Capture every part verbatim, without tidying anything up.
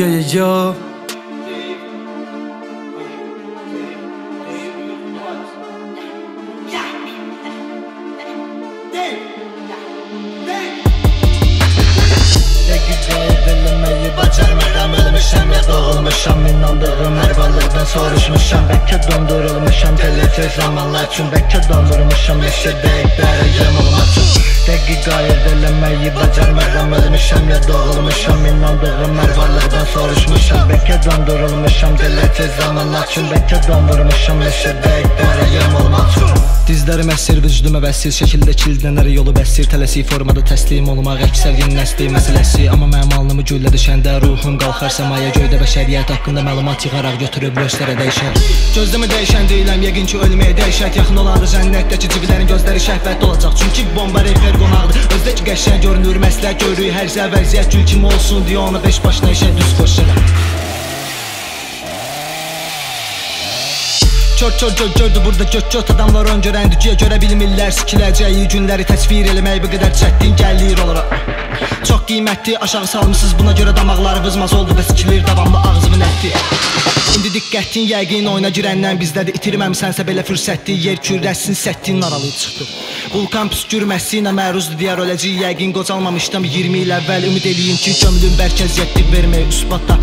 Yo yo yo. Bacarmıram, ya doğulmuşam, inandığım her varlıqdan soruşmuşam. Bəlkə dondurulmuşam, tələsiz zamanlar üçün, bəlkə dondurmuşam, neçə dəqiqlərəcəm olmasın. Dəqiqayı dələməyi bacarmıram, ölmüşəm ya doğulmuşam, inandığım hər varlıqdan soruşmuşam. Bəlkə dondurulmuşam, tələsiz zamanlar üçün, bəlkə dondurmuşam, neçə dəqiqlərəcəm olmasın. Dizlərim əsir, vücudum əvəsiz, şəkildə kilidlənər yolu bəsir. Tələsi formada təslim olmaq, əksərgin nəsli məsələsi. Amma mənim alnımı güllə düşəndə ruhum qalxar səmaya, göydə bəşəriyyət haqqında məlumat yığaraq götürüb göstərə dəyişər. Gözləmə dəyişən deyiləm, yəqin ki ölməyə dəyişək. Yaxın olardı cənnətdəki cibilərin gözləri şəhvət olacaq. Çünki bomba refer qonaqdır, özdəki qəşən görünür, məslək görür. Hər zə vəziyyət gül kimi olsun deyə ona beş başına işə düz qoşaraq. Kör kör gör gördü burada gök göt adamlar, ön görən dükiyə görə bilmirlər sikiləcəyi günləri təsvir eləmək bir qədər çətin gəlir olaraq. Çox qiymətli aşağı salmısınız, buna görə damaqlarınız oldu və sikilir davamlı ağzımın əti. İndi diqqətin yəqin oyuna girəndən bizdədir, itirməmsənsə belə fürsətdir, yer kürəsinin səttinin aralığı çıxdı. Vulkan püskürməsi ilə məruzdur, deyər öləcək yəqin qocalmamışdım iyirmi il əvvəl. Ümid eləyin ki gömlüm bərkəziyyətli vermək üsbata.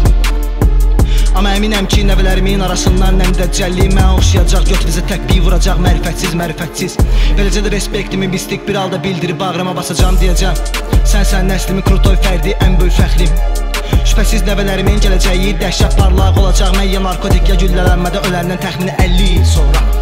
Amma əminəm ki, nəvələrimin arasından nəm dəccəlli mən oxşayacaq, göt bizə təkbiyi vuracaq, mərifətsiz, mərifətsiz. Beləcə də respektimi mistik bir halda bildirib bağrıma basacam, deyəcəm sənsən nəslimin krutoy fərdi, ən böyük fəxrim. Şübhəsiz nəvələrimin gələcəyi dəhşət parlaq olacaq, mən ya narkotik ya güllələnmədə öləndən təxmini əlli il sonra.